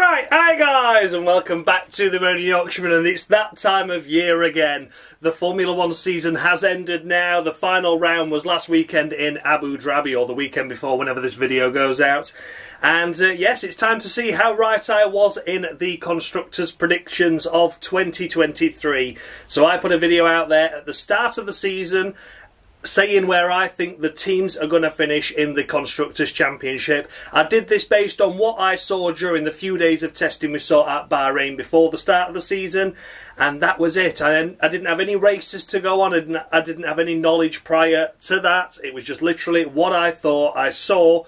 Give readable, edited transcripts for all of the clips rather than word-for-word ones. Right, hi guys, and welcome back to the Motor Yorkshireman, and it's that time of year again. The Formula One season has ended now. The final round was last weekend in Abu Dhabi, or the weekend before, whenever this video goes out. And yes, it's time to see how right I was in the Constructors' predictions of 2023. So I put a video out there at the start of the season, saying where I think the teams are going to finish in the Constructors' Championship. I did this based on what I saw during the few days of testing we saw at Bahrain before the start of the season, and that was it. I didn't have any races to go on, and I didn't have any knowledge prior to that. It was just literally what I thought I saw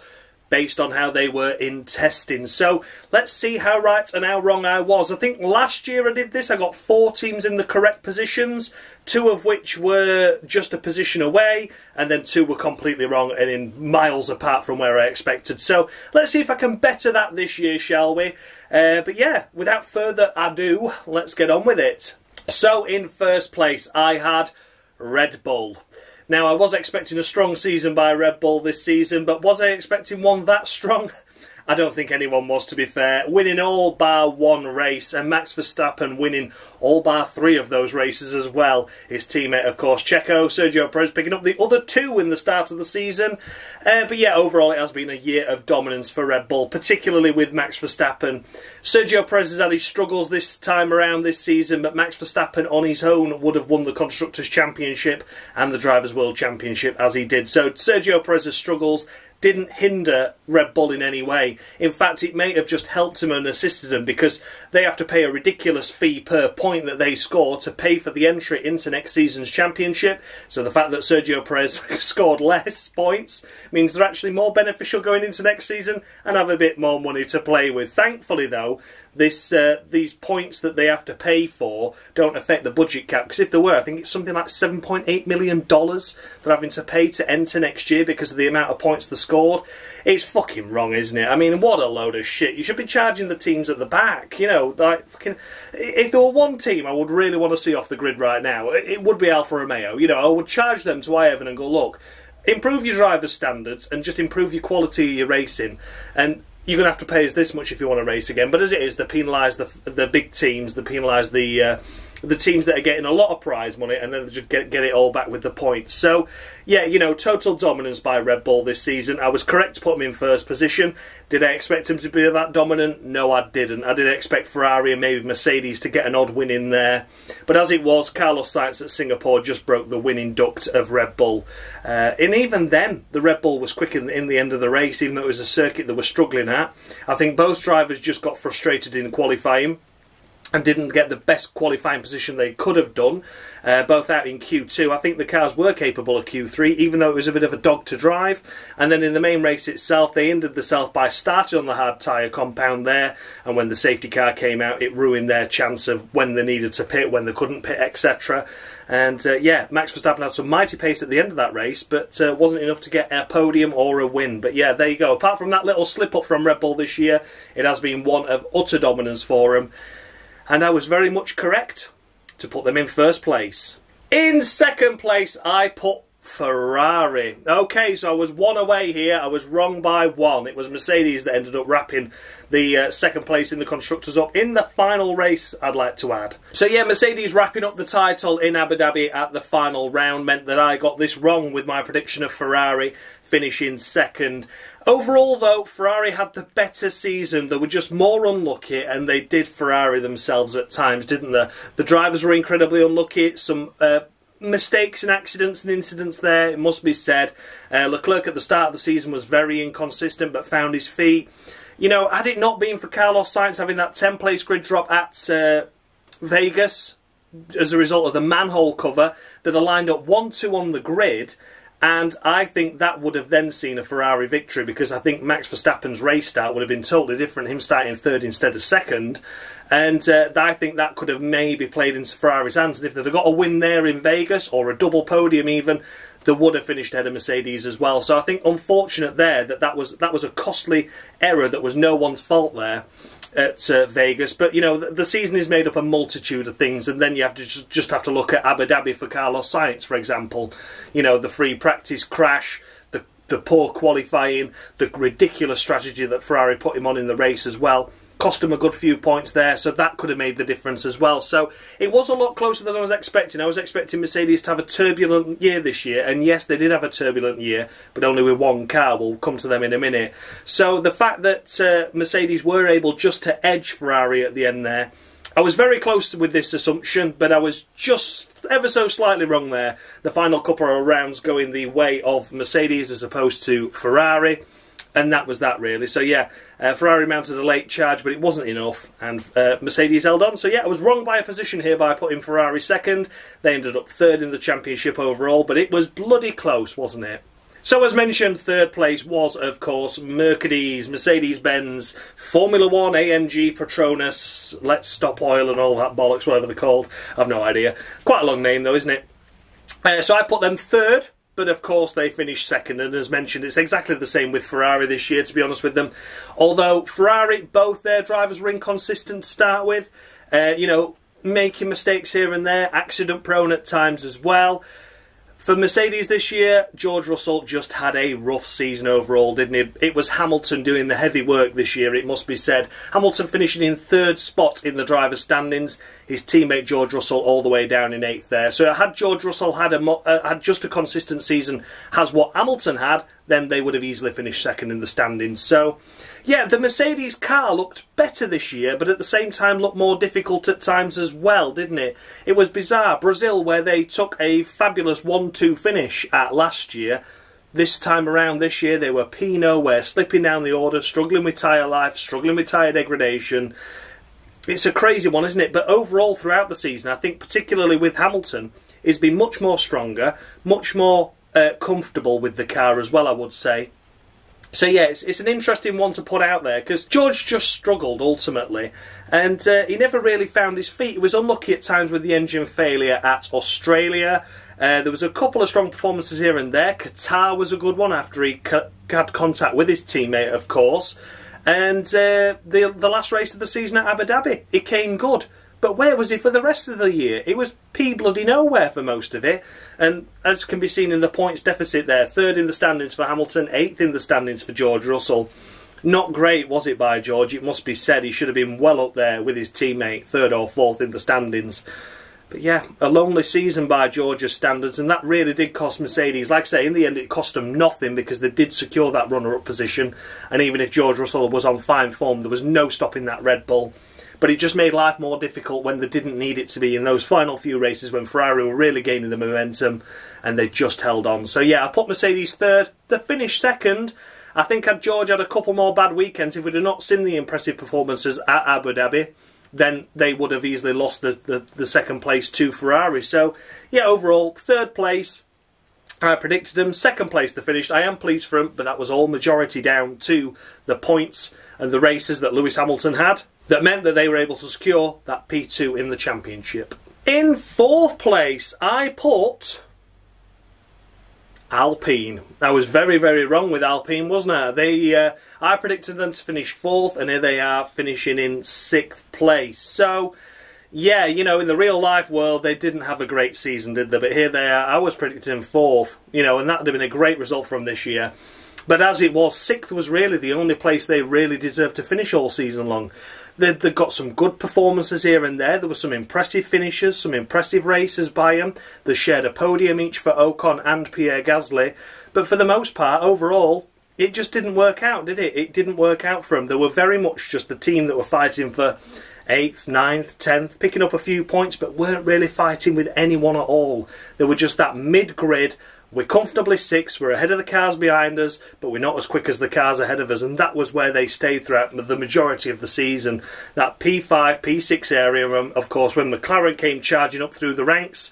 based on how they were in testing. So let's see how right and how wrong I was. I think last year I did this. I got 4 teams in the correct positions, 2 of which were just a position away, and then 2 were completely wrong and in miles apart from where I expected. So let's see if I can better that this year, shall we? But yeah, without further ado, let's get on with it. So in first place, I had Red Bull. Now, I was expecting a strong season by Red Bull this season, but was I expecting one that strong? I don't think anyone was, to be fair. Winning all bar 1 race, and Max Verstappen winning all bar 3 of those races as well. His teammate, of course, Checo, Sergio Perez, picking up the other 2 in the start of the season. But yeah, overall it has been a year of dominance for Red Bull, particularly with Max Verstappen. Sergio Perez has had his struggles this time around this season, but Max Verstappen on his own would have won the Constructors' Championship and the Drivers' World Championship as he did. So Sergio Perez's struggles didn't hinder Red Bull in any way. In fact, it may have just helped him and assisted him, because they have to pay a ridiculous fee per point that they score to pay for the entry into next season's championship. So the fact that Sergio Perez scored less points means they're actually more beneficial going into next season and have a bit more money to play with. Thankfully, though, these points that they have to pay for don't affect the budget cap, because if they were, I think it's something like $7.8 million they're having to pay to enter next year because of the amount of points they scored. It's fucking wrong, isn't it? I mean, what a load of shit. You should be charging the teams at the back, you know. Like, fucking, if there were one team I would really want to see off the grid right now, it would be Alfa Romeo. You know, I would charge them to Ivan and go, look, improve your driver's standards and just improve your quality of your racing, and you're going to have to pay us this much if you want to race again. But as it is, they penalise the big teams, they penalise the teams that are getting a lot of prize money, and then they just get it all back with the points. So, yeah, you know, total dominance by Red Bull this season. I was correct to put them in first position. Did I expect them to be that dominant? No, I didn't. I did expect Ferrari and maybe Mercedes to get an odd win in there. But as it was, Carlos Sainz at Singapore just broke the winning duct of Red Bull. And even then, the Red Bull was quick in the end of the race, even though it was a circuit that was struggling at. I think both drivers just got frustrated in qualifying and didn't get the best qualifying position they could have done, both out in Q2. I think the cars were capable of Q3, even though it was a bit of a dog to drive. And then in the main race itself, they ended the self by starting on the hard tyre compound there, and when the safety car came out, it ruined their chance of when they needed to pit, when they couldn't pit, etc. And yeah, Max Verstappen had some mighty pace at the end of that race, but wasn't enough to get a podium or a win. But yeah, there you go. Apart from that little slip-up from Red Bull this year, it has been one of utter dominance for them. And I was very much correct to put them in first place. In second place, I put Ferrari. Okay, so I was 1 away here. I was wrong by 1. It was Mercedes that ended up wrapping the second place in the Constructors up in the final race, I'd like to add. So yeah, Mercedes wrapping up the title in Abu Dhabi at the final round meant that I got this wrong with my prediction of Ferrari finishing second. Overall, though, Ferrari had the better season. They were just more unlucky, and they did Ferrari themselves at times, didn't they? The drivers were incredibly unlucky. Some mistakes and accidents and incidents there, it must be said. Leclerc at the start of the season was very inconsistent but found his feet. You know, had it not been for Carlos Sainz having that 10th place grid drop at Vegas as a result of the manhole cover, that are lined up 1-2 on the grid, and I think that would have then seen a Ferrari victory, because I think Max Verstappen's race start would have been totally different, him starting third instead of second. And I think that could have maybe played into Ferrari's hands. And if they'd have got a win there in Vegas, or a double podium even, they would have finished ahead of Mercedes as well. So I think unfortunate there that was a costly error that was no one's fault there at Vegas. But, you know, the season is made up of a multitude of things, and then you have to just have to look at Abu Dhabi for Carlos Sainz, for example. You know, the free practice crash, the poor qualifying, the ridiculous strategy that Ferrari put him on in the race as well. cost him a good few points there, so that could have made the difference as well. So it was a lot closer than I was expecting. I was expecting Mercedes to have a turbulent year this year, and yes, they did have a turbulent year, but only with one car. We'll come to them in a minute. So the fact that Mercedes were able just to edge Ferrari at the end there, I was very close with this assumption, but I was just ever so slightly wrong there. The final couple of rounds going the way of Mercedes as opposed to Ferrari, and that was that really. So yeah, Ferrari mounted a late charge, but it wasn't enough, and Mercedes held on. So yeah, I was wrong by a position here by putting Ferrari second. They ended up third in the championship overall, but it was bloody close, wasn't it? So as mentioned, third place was, of course, Mercedes-Benz, Formula One, AMG, Petronas, Let's Stop Oil and all that bollocks, whatever they're called. I've no idea. Quite a long name though, isn't it? So I put them third, but of course they finished second. And as mentioned, it's exactly the same with Ferrari this year, to be honest with them. Although Ferrari, both their drivers were inconsistent to start with. You know, making mistakes here and there, accident prone at times as well. For Mercedes this year, George Russell just had a rough season overall, didn't he? It was Hamilton doing the heavy work this year, it must be said. Hamilton finishing in third spot in the driver's standings. His teammate George Russell all the way down in eighth there. So had George Russell had just a consistent season as what Hamilton had, then they would have easily finished second in the standings. So, yeah, the Mercedes car looked better this year, but at the same time looked more difficult at times as well, didn't it? It was bizarre. Brazil, where they took a fabulous 1-2 finish at last year, this time around this year they were nowhere, slipping down the order, struggling with tyre life, struggling with tyre degradation. It's a crazy one, isn't it? But overall throughout the season, I think particularly with Hamilton, he's been much more stronger, much more comfortable with the car as well, I would say. So yeah, it's an interesting one to put out there, because George just struggled ultimately, and he never really found his feet. He was unlucky at times with the engine failure at Australia. There was a couple of strong performances here and there. Qatar was a good one after he had contact with his teammate, of course. And the last race of the season at Abu Dhabi, he came good. But where was he for the rest of the year? It was bloody nowhere for most of it. And as can be seen in the points deficit there, third in the standings for Hamilton, eighth in the standings for George Russell. Not great, was it, by George? It must be said. He should have been well up there with his teammate, third or fourth in the standings. But yeah, a lonely season by George's standards, and that really did cost Mercedes. Like I say, in the end it cost them nothing, because they did secure that runner-up position. And even if George Russell was on fine form, there was no stopping that Red Bull. But it just made life more difficult when they didn't need it to be, in those final few races when Ferrari were really gaining the momentum and they just held on. So yeah, I put Mercedes third. They finished second. I think had George had a couple more bad weekends, if we'd have not seen the impressive performances at Abu Dhabi, then they would have easily lost the second place to Ferrari. So yeah, overall, third place. I predicted them. Second place they finished. I am pleased for them, but that was all majority down to the points and the races that Lewis Hamilton had that meant that they were able to secure that P2 in the championship. In fourth place, I put Alpine. I was very, very wrong with Alpine, wasn't I? I predicted them to finish fourth, and here they are finishing in sixth place. So yeah, you know, in the real life world, they didn't have a great season, did they? But here they are. I was predicting fourth, you know, and that would have been a great result from this year. But as it was, sixth was really the only place they really deserved to finish all season long. They got some good performances here and there. There were some impressive finishes, some impressive races by them. They shared a podium each for Ocon and Pierre Gasly. But for the most part, overall, it just didn't work out, did it? It didn't work out for them. They were very much just the team that were fighting for 8th, 9th, 10th, picking up a few points, but weren't really fighting with anyone at all. They were just that mid-grid. We're comfortably 6th, we're ahead of the cars behind us, but we're not as quick as the cars ahead of us, and that was where they stayed throughout the majority of the season. That P5, P6 area, of course, when McLaren came charging up through the ranks,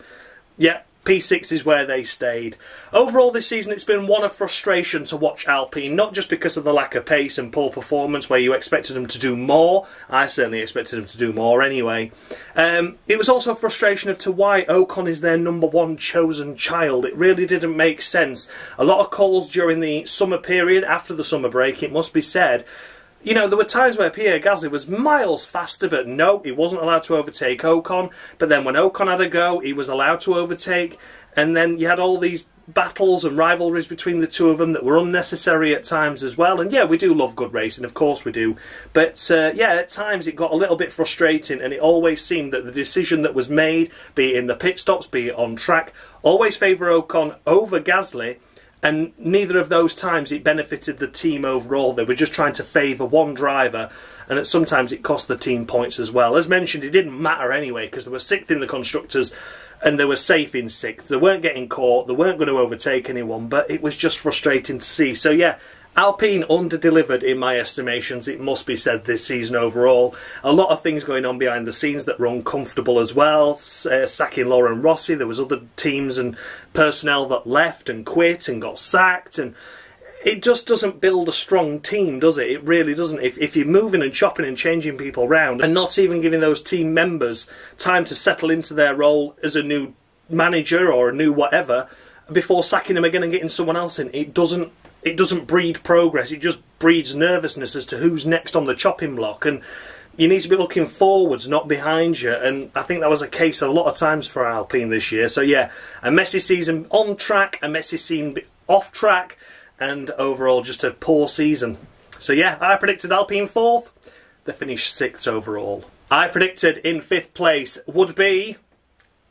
yeah, P6 is where they stayed. Overall this season it's been one of frustration to watch Alpine, not just because of the lack of pace and poor performance where you expected them to do more. I certainly expected them to do more anyway. It was also a frustration of to why Ocon is their number one chosen child. It really didn't make sense. A lot of calls during the summer period, after the summer break, it must be said, You know, there were times where Pierre Gasly was miles faster, but no, he wasn't allowed to overtake Ocon. But then when Ocon had a go, he was allowed to overtake. And then you had all these battles and rivalries between the two of them that were unnecessary at times as well. And yeah, we do love good racing, of course we do. But yeah, at times it got a little bit frustrating, and it always seemed that the decision that was made, be it in the pit stops, be it on track, always favour Ocon over Gasly. And neither of those times it benefited the team overall. They were just trying to favour one driver, and sometimes it cost the team points as well. As mentioned, it didn't matter anyway, because they were sixth in the constructors and they were safe in sixth. They weren't getting caught, they weren't going to overtake anyone, but it was just frustrating to see. So yeah, Alpine under-delivered in my estimations, it must be said, this season overall. A lot of things going on behind the scenes that were uncomfortable as well. Sacking Lauren Rossi, there was other teams and personnel that left and quit and got sacked, and it just doesn't build a strong team, does it? It really doesn't. If you're moving and chopping and changing people around and not even giving those team members time to settle into their role as a new manager or a new whatever before sacking them again and getting someone else in, it doesn't breed progress, it just breeds nervousness as to who's next on the chopping block. And you need to be looking forwards, not behind you, and I think that was a case a lot of times for Alpine this year. So yeah, a messy season on track, a messy season off track, and overall just a poor season. So yeah, I predicted Alpine 4th, they finished 6th overall. I predicted in 5th place would be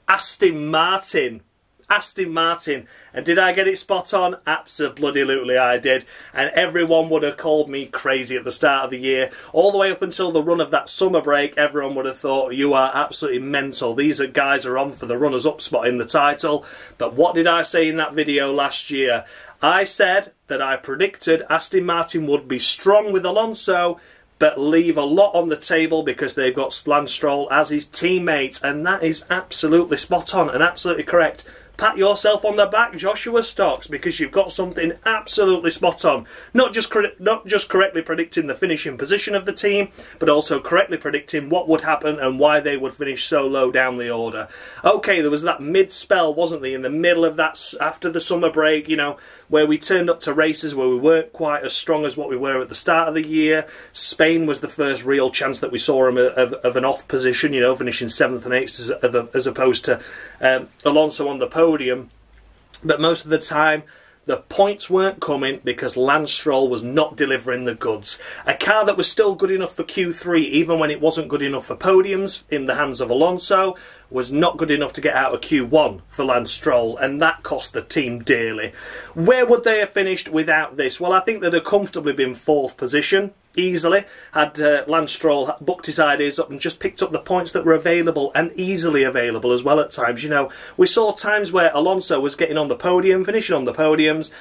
Aston Martin. Aston Martin. And did I get it spot on? Absolutely I did. And everyone would have called me crazy at the start of the year. All the way up until the run of that summer break, everyone would have thought, you are absolutely mental. These guys are on for the runners-up spot in the title. But what did I say in that video last year? I said that I predicted Aston Martin would be strong with Alonso, but leave a lot on the table because they've got Lance Stroll as his teammate. And that is absolutely spot on and absolutely correct. Pat yourself on the back, Joshua Stocks, because you've got something absolutely spot on. Not just correctly predicting the finishing position of the team, but also correctly predicting what would happen and why they would finish so low down the order. Okay, there was that mid-spell, wasn't there, in the middle of that, after the summer break, you know, where we turned up to races where we weren't quite as strong as what we were at the start of the year. Spain was the first real chance that we saw him of an off position, you know, finishing 7th and 8th as opposed to Alonso on the podium. But most of the time the points weren't coming because Lance Stroll was not delivering the goods. A car that was still good enough for Q3 even when it wasn't good enough for podiums in the hands of Alonso was not good enough to get out of Q1 for Lance Stroll, and that cost the team dearly. Where would they have finished without this? Well, I think they'd have comfortably been 4th position. Easily had Lance Stroll booked his ideas up and just picked up the points that were available, and easily available as well at times. You know, we saw times where Alonso was getting on the podium, finishing on the podiums,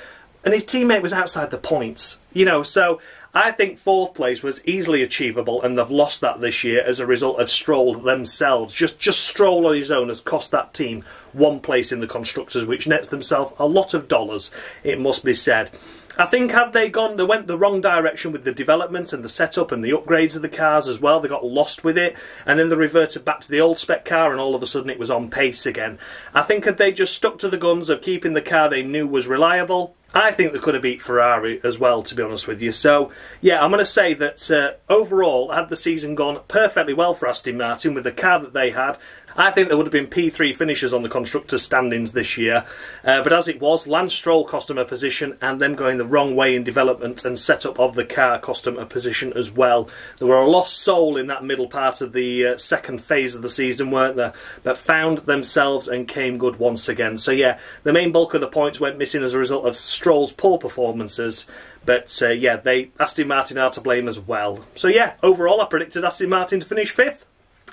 and his teammate was outside the points, you know. So I think 4th place was easily achievable, and they've lost that this year as a result of Stroll themselves. Just Stroll on his own has cost that team 1 place in the constructors, which nets themselves a lot of dollars, it must be said. I think had they went the wrong direction with the development and the setup and the upgrades of the cars as well. They got lost with it, and then they reverted back to the old spec car, and all of a sudden it was on pace again. I think had they just stuck to the guns of keeping the car they knew was reliable, I think they could have beat Ferrari as well, to be honest with you. So, yeah, I'm going to say that overall, had the season gone perfectly well for Aston Martin with the car that they had, I think there would have been P3 finishers on the constructors' standings this year. But as it was, Lance Stroll cost them a position, and them going the wrong way in development and setup of the car cost them a position as well. There were a lost soul in that middle part of the second phase of the season, weren't there? But found themselves and came good once again. So, yeah, the main bulk of the points went missing as a result of Stroll's poor performances, but yeah, Aston Martin are to blame as well. So yeah, overall I predicted Aston Martin to finish 5th,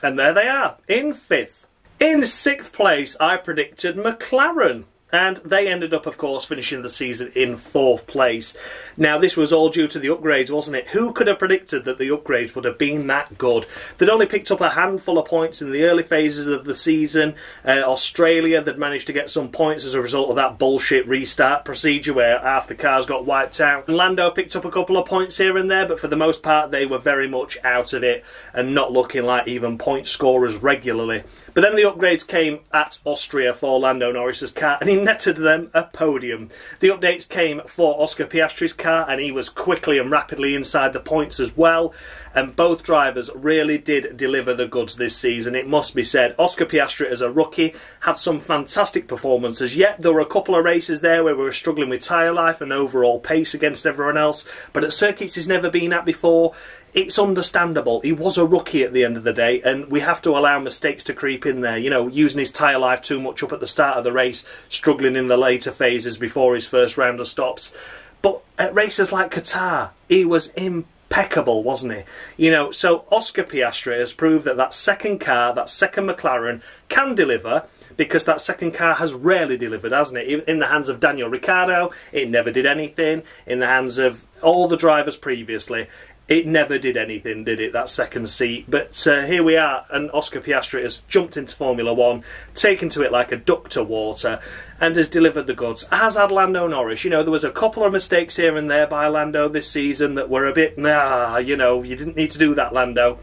and there they are, in 5th. In 6th place I predicted McLaren, and they ended up, of course, finishing the season in 4th place. Now, this was all due to the upgrades, wasn't it? Who could have predicted that the upgrades would have been that good? They'd only picked up a handful of points in the early phases of the season. Australia, they'd managed to get some points as a result of that bullshit restart procedure where half the cars got wiped out. And Lando picked up a couple of points here and there, but for the most part, they were very much out of it and not looking like even point scorers regularly. But then the upgrades came at Austria for Lando Norris's car, and he netted them a podium. The updates came for Oscar Piastri's car, and he was quickly and rapidly inside the points as well, and both drivers really did deliver the goods this season, it must be said. Oscar Piastri as a rookie had some fantastic performances, yet there were a couple of races there where we were struggling with tyre life and overall pace against everyone else, but at circuits he's never been at before, it's understandable. He was a rookie at the end of the day, and we have to allow mistakes to creep in there, you know, using his tyre life too much up at the start of the race, struggling in the later phases before his first round of stops. But at races like Qatar, he was impeccable, wasn't he? You know, so Oscar Piastri has proved that second car, that second McLaren, can deliver, because that second car has rarely delivered, hasn't it? In the hands of Daniel Ricciardo, it never did anything. In the hands of all the drivers previously, it never did anything, did it, that second seat? But here we are, and Oscar Piastri has jumped into Formula One, taken to it like a duck to water, and has delivered the goods, as had Lando Norris. You know, there was a couple of mistakes here and there by Lando this season that were a bit, you know, you didn't need to do that, Lando.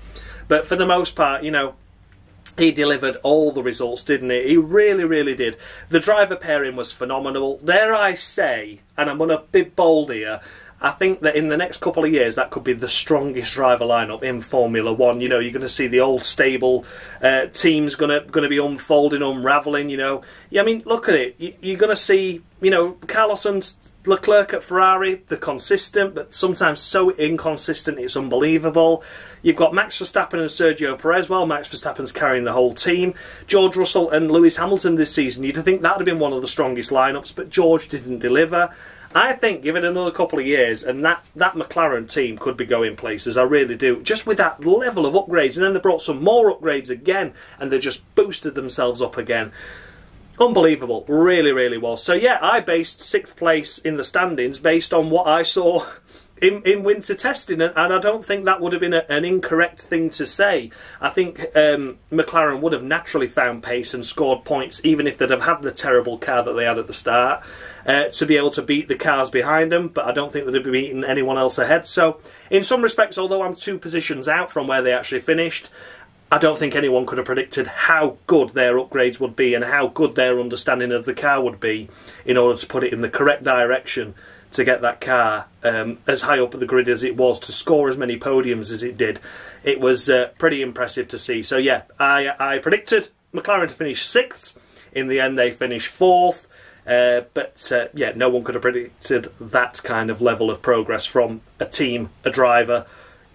But for the most part, you know, he delivered all the results, didn't he? He really, really did. The driver pairing was phenomenal. Dare I say, and I'm going to be bold here, I think that in the next couple of years that could be the strongest driver lineup in Formula One. You know, you're going to see the old stable teams going to be unfolding, unravelling. You know, I mean, look at it. You're going to see, you know, Carlos and Leclerc at Ferrari. They're consistent, but sometimes so inconsistent it's unbelievable. You've got Max Verstappen and Sergio Perez. Well, Max Verstappen's carrying the whole team. George Russell and Lewis Hamilton this season. You'd think that'd have been one of the strongest lineups, but George didn't deliver. I think give it another couple of years and that McLaren team could be going places, I really do, just with that level of upgrades. And then they brought some more upgrades again, and they just boosted themselves up again. Unbelievable, really, really was. So yeah, I based 6th place in the standings based on what I saw in winter testing, and I don't think that would have been an incorrect thing to say. I think McLaren would have naturally found pace and scored points, even if they'd have had the terrible car that they had at the start, to be able to beat the cars behind them, but I don't think they'd have beaten anyone else ahead. So in some respects, although I'm 2 positions out from where they actually finished, I don't think anyone could have predicted how good their upgrades would be and how good their understanding of the car would be in order to put it in the correct direction to get that car as high up the grid as it was, to score as many podiums as it did. It was pretty impressive to see. So yeah, I predicted McLaren to finish 6th. In the end, they finished 4th. But yeah, no one could have predicted that kind of level of progress from a team, a driver.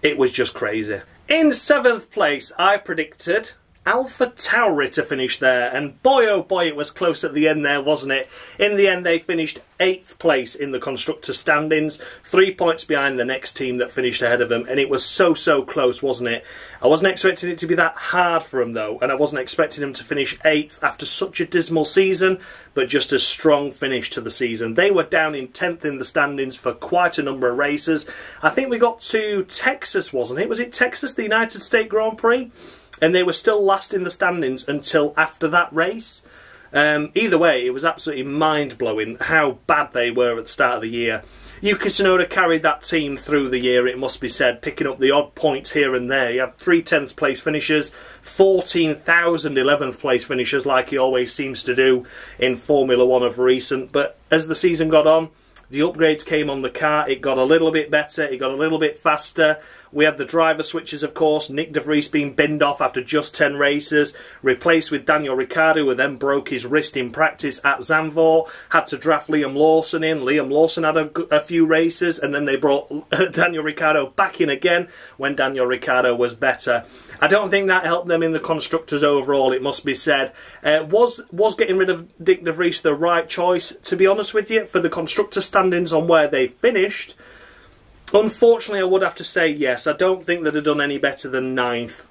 It was just crazy. In 7th place, I predicted AlphaTauri to finish there, and boy oh boy, it was close at the end there, wasn't it? In the end, they finished 8th place in the constructor standings, 3 points behind the next team that finished ahead of them, and it was so close, wasn't it? I wasn't expecting it to be that hard for them though, and I wasn't expecting them to finish 8th after such a dismal season, but just a strong finish to the season. They were down in 10th in the standings for quite a number of races. I think we got to Texas, wasn't it? Was it Texas, the United States Grand Prix? And they were still last in the standings until after that race. Either way, it was absolutely mind-blowing how bad they were at the start of the year. Yuki Tsunoda carried that team through the year, it must be said, picking up the odd points here and there. He had 3 10th place finishers, 14,000 11th place finishers like he always seems to do in Formula One of recent. But as the season got on, the upgrades came on the car, it got a little bit better, it got a little bit faster. We had the driver switches, of course, Nick De Vries being binned off after just 10 races, replaced with Daniel Ricciardo, who then broke his wrist in practice at Zandvoort, had to draft Liam Lawson in. Liam Lawson had a few races, and then they brought Daniel Ricciardo back in again when Daniel Ricciardo was better. I don't think that helped them in the constructors overall, it must be said. Was getting rid of Nick De Vries the right choice, to be honest with you, for the constructor standings on where they finished? Unfortunately, I would have to say yes. I don't think they'd have done any better than 9th.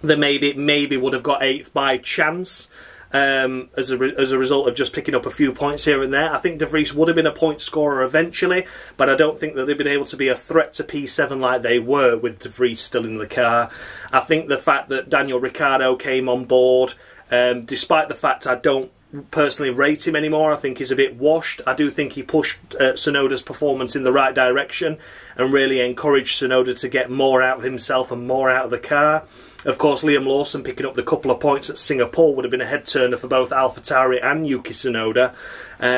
They maybe would have got 8th by chance as a result of just picking up a few points here and there. I think De Vries would have been a point scorer eventually, but I don't think that they've been able to be a threat to P7 like they were with De Vries still in the car. I think the fact that Daniel Ricciardo came on board, despite the fact I don't personally rate him anymore, I think he's a bit washed. I do think he pushed Tsunoda's performance in the right direction, and really encouraged Tsunoda to get more out of himself and more out of the car. Of course, Liam Lawson picking up the couple of points at Singapore would have been a head-turner for both AlphaTauri and Yuki Tsunoda.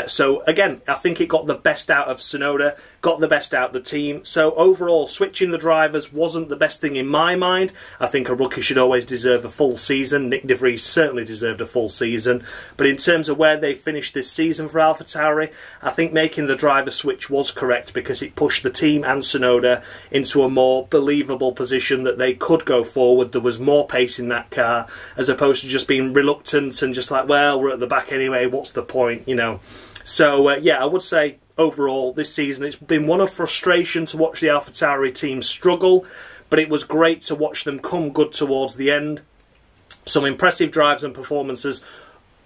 So, again, I think it got the best out of Tsunoda, got the best out of the team. So, overall, switching the drivers wasn't the best thing in my mind. I think a rookie should always deserve a full season. Nick De Vries certainly deserved a full season. But in terms of where they finished this season for AlphaTauri, I think making the driver switch was correct because it pushed the team and Tsunoda into a more believable position that they could go forward. There was more pace in that car as opposed to just being reluctant and just like, well, we're at the back anyway, what's the point, you know. So yeah, I would say overall this season it's been one of frustration to watch the AlphaTauri team struggle, but it was great to watch them come good towards the end. Some impressive drives and performances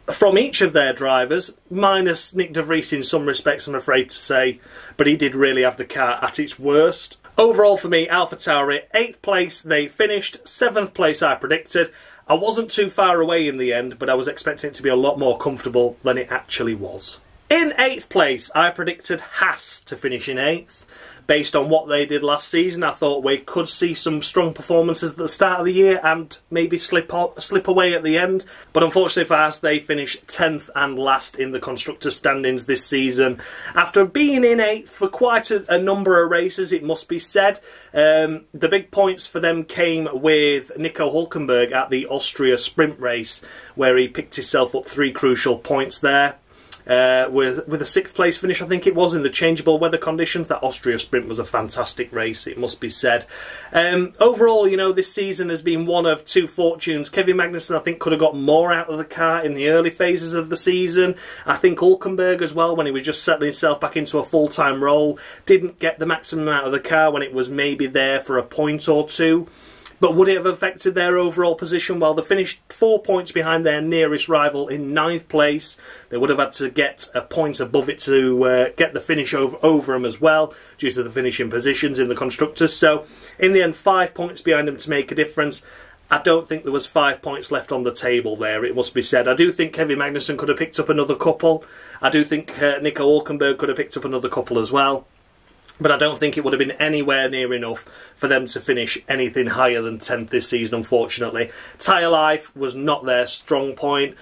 from each of their drivers, minus Nick De Vries in some respects, I'm afraid to say, but he did really have the car at its worst. Overall for me, AlphaTauri, 8th place they finished, 7th place I predicted. I wasn't too far away in the end, but I was expecting it to be a lot more comfortable than it actually was. In 8th place, I predicted Haas to finish in 8th. Based on what they did last season, I thought we could see some strong performances at the start of the year and maybe slip away at the end. But unfortunately for us, they finished 10th and last in the constructor standings this season. After being in 8th for quite a number of races, it must be said, the big points for them came with Nico Hülkenberg at the Austria sprint race, where he picked himself up 3 crucial points there. With a 6th place finish, I think it was, in the changeable weather conditions. That Austria sprint was a fantastic race, it must be said. Overall, you know, this season has been one of two fortunes. Kevin Magnussen, I think, could have got more out of the car in the early phases of the season. I think Hülkenberg as well, when he was just settling himself back into a full-time role, didn't get the maximum out of the car when it was maybe there for a point or two. But would it have affected their overall position? Well, they finished 4 points behind their nearest rival in 9th place. They would have had to get a point above it to get the finish over them as well, due to the finishing positions in the constructors. So, in the end, 5 points behind them to make a difference. I don't think there was 5 points left on the table there, it must be said. I do think Kevin Magnussen could have picked up another couple. I do think Nico Hülkenberg could have picked up another couple as well. But I don't think it would have been anywhere near enough for them to finish anything higher than 10th this season, unfortunately. Tyre life was not their strong point.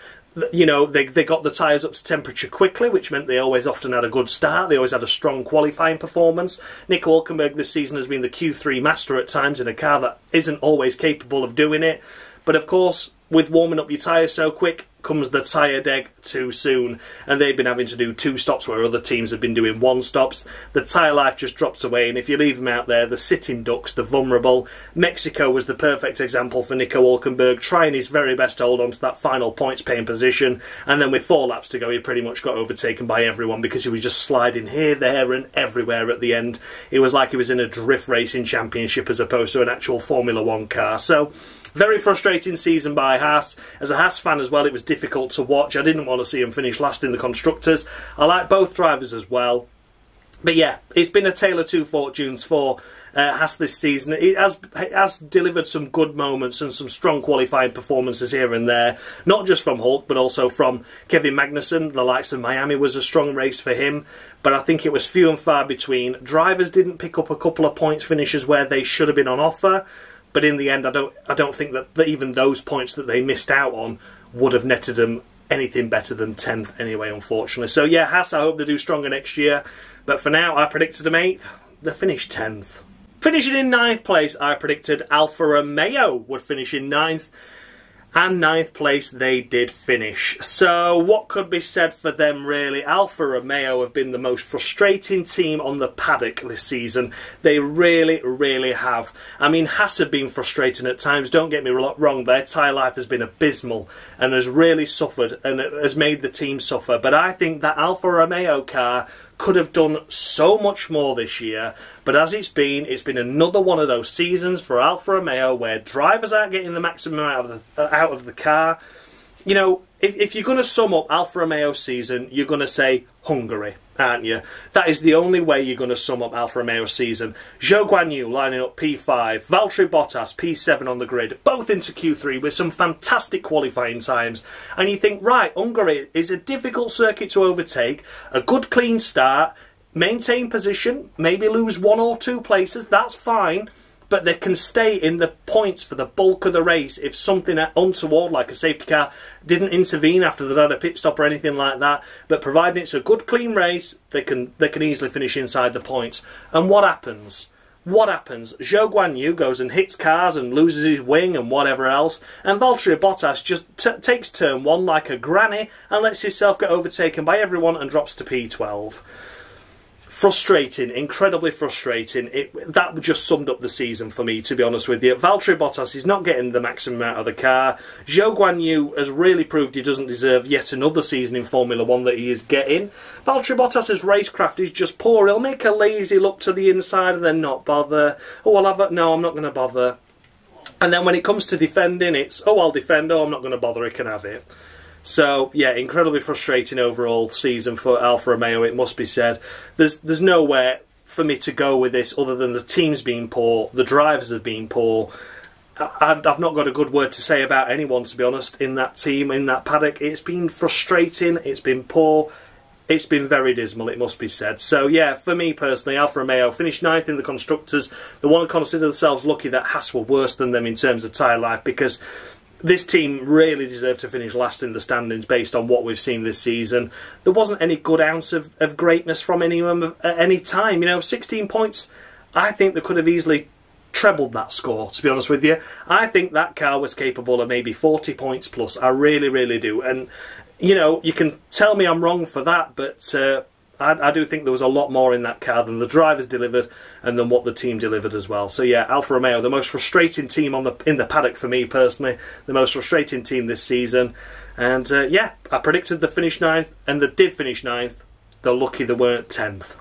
You know, they got the tyres up to temperature quickly, which meant they often had a good start. They always had a strong qualifying performance. Nico Hülkenberg this season has been the Q3 master at times in a car that isn't always capable of doing it. But of course, with warming up your tyres so quick, comes the tyre deg too soon, and they've been having to do 2 stops where other teams have been doing 1 stops. The tyre life just drops away, and if you leave them out there, the sitting ducks, the vulnerable. Mexico was the perfect example for Nico Hülkenberg, trying his very best to hold on to that final points paying position, and then with 4 laps to go, he pretty much got overtaken by everyone because he was just sliding here, there and everywhere at the end. It was like he was in a drift racing championship as opposed to an actual Formula One car. So, very frustrating season by Haas. As a Haas fan as well, it was difficult to watch. I didn't want to see him finish last in the constructors. I like both drivers as well. But yeah, it's been a tale of two fortunes for Haas this season. It has delivered some good moments and some strong qualifying performances here and there. Not just from Hulk, but also from Kevin Magnussen. The likes of Miami was a strong race for him. But I think it was few and far between. Drivers didn't pick up a couple of points finishes where they should have been on offer. But in the end, I don't think that even those points that they missed out on would have netted them anything better than 10th anyway, unfortunately. So yeah, Haas, I hope they do stronger next year. But for now, I predicted them 8th. They finished 10th. Finishing in 9th place, I predicted Alfa Romeo would finish in 9th. And 9th place they did finish. So what could be said for them really? Alfa Romeo have been the most frustrating team on the paddock this season. They really, really have. I mean, Haas have been frustrating at times, don't get me wrong. Their tyre life has been abysmal and has really suffered and has made the team suffer. But I think that Alfa Romeo car could have done so much more this year, but as it's been another one of those seasons for Alfa Romeo where drivers aren't getting the maximum out of the car. You know, if you're going to sum up Alfa Romeo's season, you're going to say Hungary, aren't you? That is the only way you're going to sum up Alfa Romeo's season. Zhou Guan Yu lining up P5, Valtteri Bottas P7 on the grid, both into Q3 with some fantastic qualifying times. And you think, right, Hungary is a difficult circuit to overtake, a good clean start. maintain position, maybe lose one or two places, that's fine, but they can stay in the points for the bulk of the race if something untoward, like a safety car, didn't intervene after they'd had a pit stop or anything like that. But providing it's a good, clean race, they can easily finish inside the points. And what happens? What happens? Zhou Guan Yu goes and hits cars and loses his wing and whatever else. And Valtteri Bottas just takes turn one like a granny and lets himself get overtaken by everyone and drops to P12. Frustrating, incredibly frustrating. That just summed up the season for me, to be honest with you. Valtteri Bottas is not getting the maximum out of the car. Zhou Guan Yu has really proved he doesn't deserve yet another season in Formula One that he is getting. Valtteri Bottas' racecraft is just poor. He'll make a lazy look to the inside and then not bother. Oh, I'll have it. No, I'm not going to bother. And then when it comes to defending, it's, oh, I'll defend. Oh, I'm not going to bother. I can have it. So, yeah, incredibly frustrating overall season for Alfa Romeo, it must be said. There's nowhere for me to go with this other than the team's been poor, the drivers have been poor. I've not got a good word to say about anyone, to be honest, in that team, in that paddock. It's been frustrating, it's been poor, it's been very dismal, it must be said. So, yeah, for me personally, Alfa Romeo finished 9th in the Constructors. They want to consider themselves lucky that Haas were worse than them in terms of tyre life, because this team really deserved to finish last in the standings based on what we've seen this season. There wasn't any good ounce of greatness from anyone at any time. You know, 16 points, I think they could have easily trebled that score, to be honest with you. I think that car was capable of maybe 40 points plus. I really, really do. And, you know, you can tell me I'm wrong for that, but I do think there was a lot more in that car than the drivers delivered and than what the team delivered as well. So yeah, Alfa Romeo, the most frustrating team in the paddock for me personally, the most frustrating team this season. And yeah, I predicted they finish 9th, and they did finish 9th. They're lucky they weren't 10th.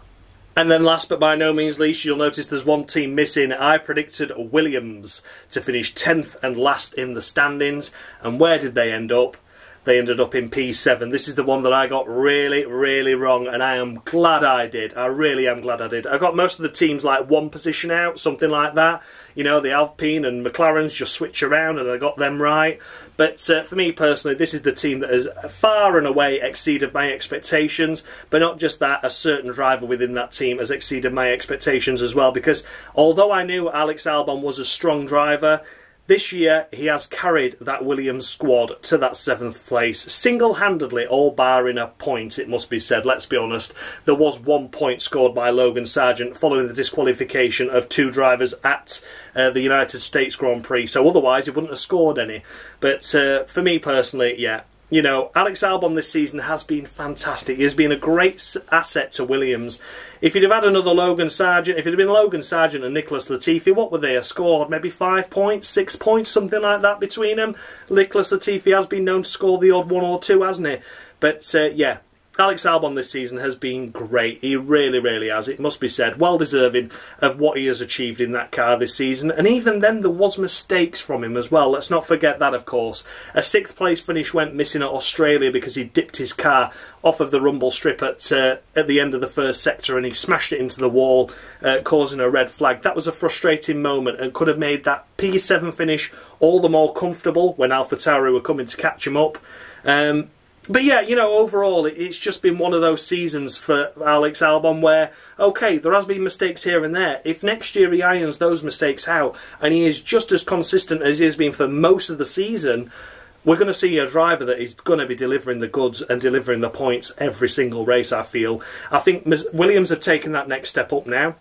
And then last but by no means least, you'll notice there's one team missing. I predicted Williams to finish 10th and last in the standings. And where did they end up? They ended up in P7. This is the one that I got really, really wrong, and I am glad I did. I really am glad I did. I got most of the teams like one position out, something like that. You know, the Alpine and McLarens just switch around, and I got them right. But for me personally, this is the team that has far and away exceeded my expectations. But not just that, a certain driver within that team has exceeded my expectations as well, because although I knew Alex Albon was a strong driver, this year, he has carried that Williams squad to that 7th place, single-handedly, all barring a point, it must be said. Let's be honest, there was 1 point scored by Logan Sargeant following the disqualification of two drivers at the United States Grand Prix, so otherwise he wouldn't have scored any. But for me personally, yeah, you know, Alex Albon this season has been fantastic. He has been a great asset to Williams. If he'd have had another Logan Sargeant, if it had been Logan Sargeant and Nicholas Latifi, what would they have scored? Maybe 5 points, 6 points, something like that between them. Nicholas Latifi has been known to score the odd one or two, hasn't he? But, yeah, Alex Albon this season has been great. He really, really has. It must be said, well deserving of what he has achieved in that car this season. And even then, there was mistakes from him as well. Let's not forget that, of course. A 6th place finish went missing at Australia because he dipped his car off of the rumble strip at the end of the first sector, and he smashed it into the wall, causing a red flag. That was a frustrating moment and could have made that P7 finish all the more comfortable when AlphaTauri were coming to catch him up. But yeah, you know, overall, it's just been one of those seasons for Alex Albon where, okay, there has been mistakes here and there. If next year he irons those mistakes out and he is just as consistent as he has been for most of the season, we're going to see a driver that is going to be delivering the goods and delivering the points every single race, I feel. I think Williams have taken that next step up now.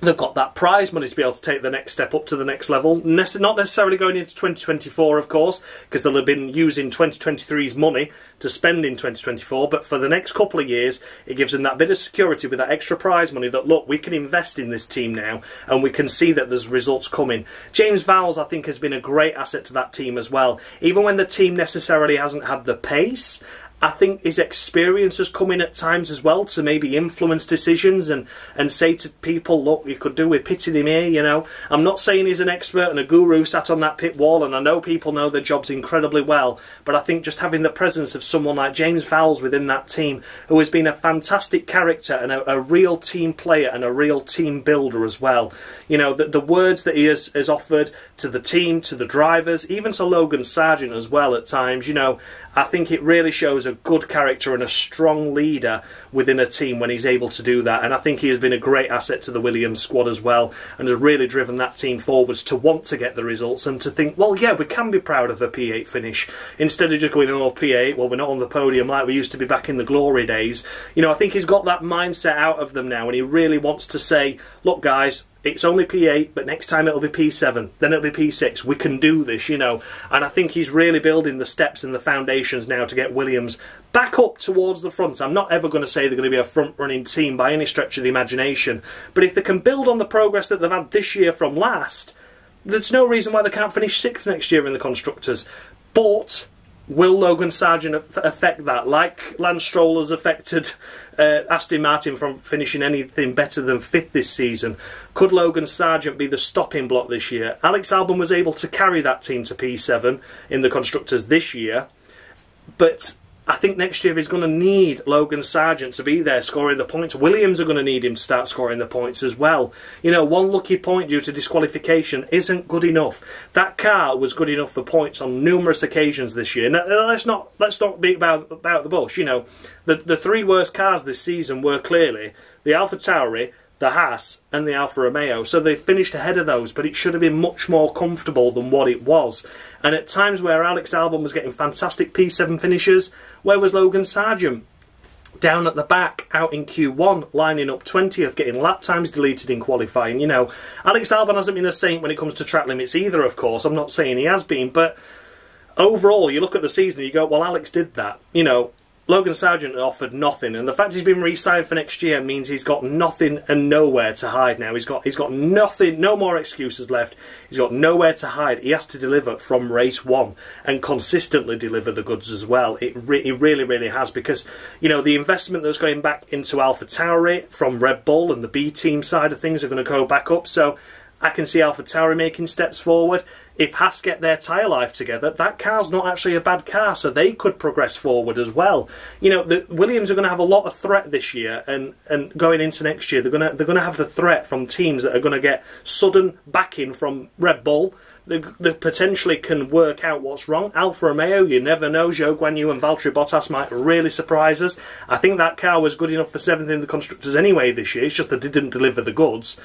They've got that prize money to be able to take the next step up to the next level. Not necessarily going into 2024, of course, because they'll have been using 2023's money to spend in 2024. But for the next couple of years, it gives them that bit of security with that extra prize money that, look, we can invest in this team now and we can see that there's results coming. James Vowles, I think, has been a great asset to that team as well. Even when the team necessarily hasn't had the pace, I think his experience has come in at times as well to maybe influence decisions and say to people, look, you could do with pitting him here, you know. I'm not saying he's an expert and a guru sat on that pit wall, and I know people know their jobs incredibly well, but I think just having the presence of someone like James Vowles within that team, who has been a fantastic character and a real team player and a real team builder as well. You know, the words that he has offered to the team, to the drivers, even to Logan Sargeant as well at times, you know, I think it really shows a good character and a strong leader within a team when he's able to do that. And I think he has been a great asset to the Williams squad as well, and has really driven that team forwards to want to get the results and to think, well, yeah, we can be proud of a P8 finish. Instead of just going, oh, P8, well, we're not on the podium like we used to be back in the glory days. You know, I think he's got that mindset out of them now, and he really wants to say, look, guys, it's only P8, but next time it'll be P7, then it'll be P6. We can do this, you know. And I think he's really building the steps and the foundations now to get Williams back up towards the front. I'm not ever going to say they're going to be a front-running team by any stretch of the imagination, but if they can build on the progress that they've had this year from last, there's no reason why they can't finish 6th next year in the Constructors. But will Logan Sargeant affect that? Like Lance Stroll has affected Aston Martin from finishing anything better than 5th this season, could Logan Sargeant be the stopping block this year? Alex Albon was able to carry that team to P7 in the Constructors this year, but I think next year he's going to need Logan Sargeant to be there scoring the points. Williams are going to need him to start scoring the points as well. You know, one lucky point due to disqualification isn't good enough. That car was good enough for points on numerous occasions this year. Now, let's not beat about the bush. You know, the three worst cars this season were clearly the AlphaTauri, the Haas and the Alfa Romeo, so they finished ahead of those, but it should have been much more comfortable than what it was. And at times where Alex Albon was getting fantastic P7 finishes, where was Logan Sargeant? Down at the back, out in Q1, lining up 20th, getting lap times deleted in qualifying. You know, Alex Albon hasn't been a saint when it comes to track limits either, of course. I'm not saying he has been, but overall, you look at the season and you go, well, Alex did that, you know. Logan Sargeant offered nothing, and the fact he's been re-signed for next year means he's got nothing and nowhere to hide now. He's got nothing, no more excuses left. He's got nowhere to hide. He has to deliver from race one and consistently deliver the goods as well. It really has, because, you know, the investment that's going back into AlphaTauri from Red Bull and the B team side of things are going to go back up. So I can see AlphaTauri making steps forward. If Haas get their tyre life together, that car's not actually a bad car, so they could progress forward as well. You know, the Williams are going to have a lot of threat this year, and going into next year, they're going to have the threat from teams that are going to get sudden backing from Red Bull. They potentially can work out what's wrong. Alfa Romeo, you never know. Zhou Guan Yu and Valtteri Bottas might really surprise us. I think that car was good enough for 7th in the Constructors anyway this year. It's just they didn't deliver the goods.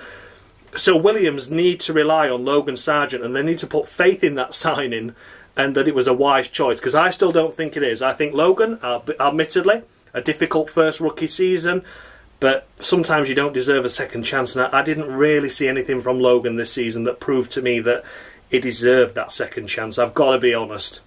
So Williams need to rely on Logan Sargeant, and they need to put faith in that signing and that it was a wise choice, because I still don't think it is. I think Logan, admittedly, a difficult first rookie season, but sometimes you don't deserve a second chance. And I didn't really see anything from Logan this season that proved to me that he deserved that second chance. I've got to be honest.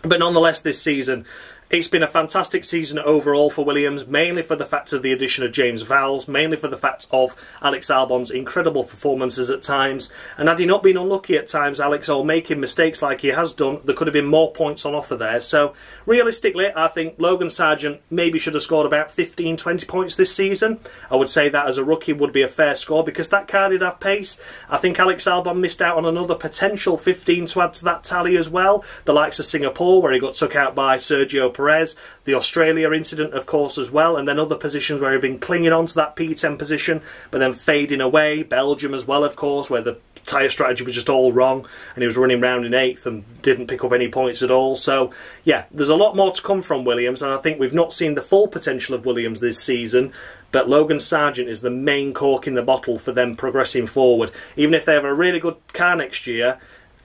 But nonetheless, this season, it's been a fantastic season overall for Williams, mainly for the fact of the addition of James Vowles, mainly for the fact of Alex Albon's incredible performances at times. And had he not been unlucky at times, Alex, or making mistakes like he has done, there could have been more points on offer there. So realistically, I think Logan Sargeant maybe should have scored about 15, 20 points this season. I would say that as a rookie would be a fair score, because that car did have pace. I think Alex Albon missed out on another potential 15 to add to that tally as well. The likes of Singapore, where he got took out by Sergio Perez, the Australia incident, of course, as well, and then other positions where he'd been clinging on to that P10 position, but then fading away. Belgium as well, of course, where the tyre strategy was just all wrong, and he was running round in 8th and didn't pick up any points at all. So, yeah, there's a lot more to come from Williams, and I think we've not seen the full potential of Williams this season, but Logan Sargeant is the main cork in the bottle for them progressing forward. Even if they have a really good car next year,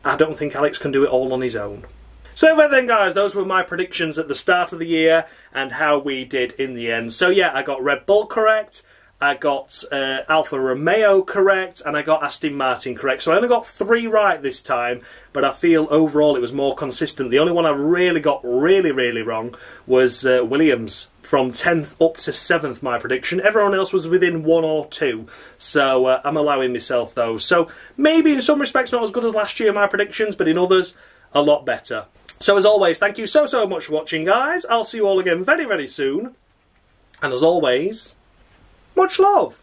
I don't think Alex can do it all on his own. So anyway then, guys, those were my predictions at the start of the year and how we did in the end. So yeah, I got Red Bull correct, I got Alfa Romeo correct, and I got Aston Martin correct. So I only got 3 right this time, but I feel overall it was more consistent. The only one I really got really wrong was Williams. From 10th up to 7th, my prediction. Everyone else was within 1 or 2. So I'm allowing myself those. So maybe in some respects not as good as last year, my predictions, but in others, a lot better. So as always, thank you so much for watching, guys. I'll see you all again very soon. And as always, much love.